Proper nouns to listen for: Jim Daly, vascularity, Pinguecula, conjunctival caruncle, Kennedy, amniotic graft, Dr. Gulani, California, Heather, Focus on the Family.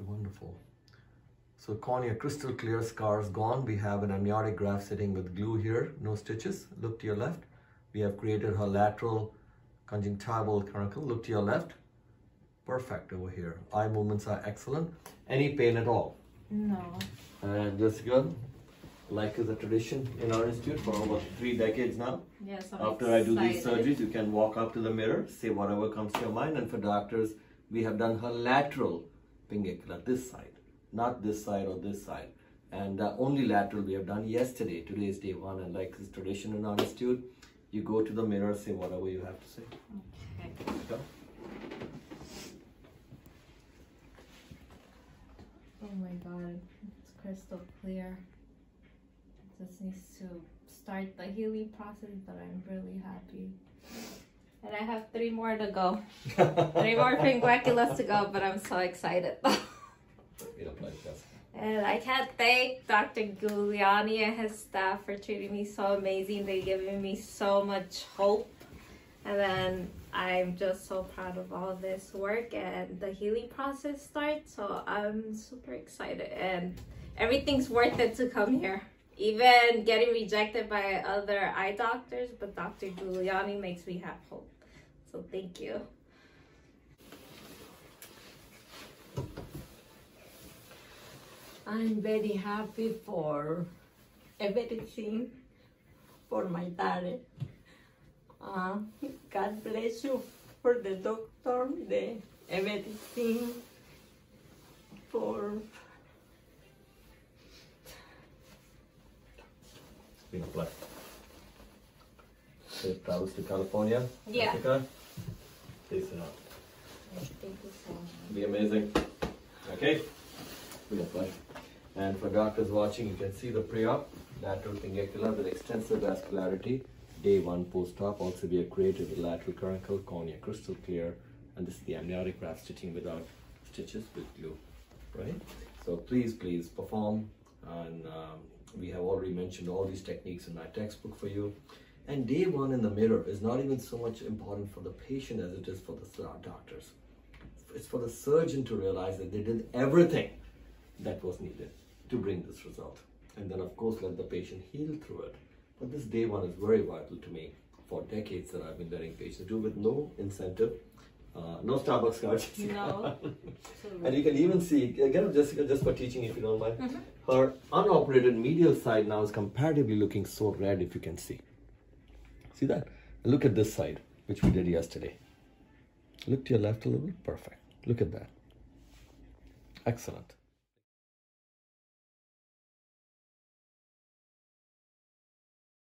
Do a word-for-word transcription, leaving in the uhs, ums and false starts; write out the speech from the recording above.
Okay, wonderful. So cornea, crystal clear, scars gone. We have an amniotic graft sitting with glue here, no stitches. Look to your left. We have created her lateral conjunctival caruncle. Look to your left. Perfect over here. Eye movements are excellent. Any pain at all? No. And this girl, like is a tradition in our institute for over three decades now. Yeah, so after I do these surgeries, you can walk up to the mirror, say whatever comes to your mind. And for doctors, we have done her lateral pinguecula, this side, not this side or this side. And uh, only lateral we have done yesterday. Today is day one. And like is tradition in our institute, you go to the mirror, say whatever you have to say. Okay. Go. Oh my God, it's crystal clear. It just needs to start the healing process, but I'm really happy. And I have three more to go. Three more pingueculas to go, but I'm so excited. And I can't thank Doctor Gulani and his staff for treating me so amazing. They've given me so much hope. And then I'm just so proud of all this work, and the healing process starts, so I'm super excited, and everything's worth it to come here. Even getting rejected by other eye doctors, but Doctor Gulani makes me have hope. So thank you. I'm very happy for everything for my daughter. Uh, God bless you for the doctor, the everything, for... It's been a pleasure. Safe travels to California, yeah. Africa. Peace out. Thank you so much. Be amazing. Okay? It's been a pleasure. And for doctors watching, you can see the pre-op, lateral pinguecula with extensive vascularity. Day one post-op, also we have created the lateral caruncle, cornea crystal clear, and this is the amniotic graft stitching without stitches with glue, right? So please, please perform. And um, we have already mentioned all these techniques in my textbook for you. And day one in the mirror is not even so much important for the patient as it is for the doctors. It's for the surgeon to realize that they did everything that was needed to bring this result. And then of course, let the patient heal through it. But this day one is very vital to me for decades that I've been letting patients do with no incentive, uh, no Starbucks cards. No. And you can even see, again, Jessica, just for teaching, if you don't mind, mm-hmm. Her unoperated medial side now is comparatively looking so red, if you can see. See that? Look at this side, which we did yesterday. Look to your left a little bit. Perfect. Look at that. Excellent.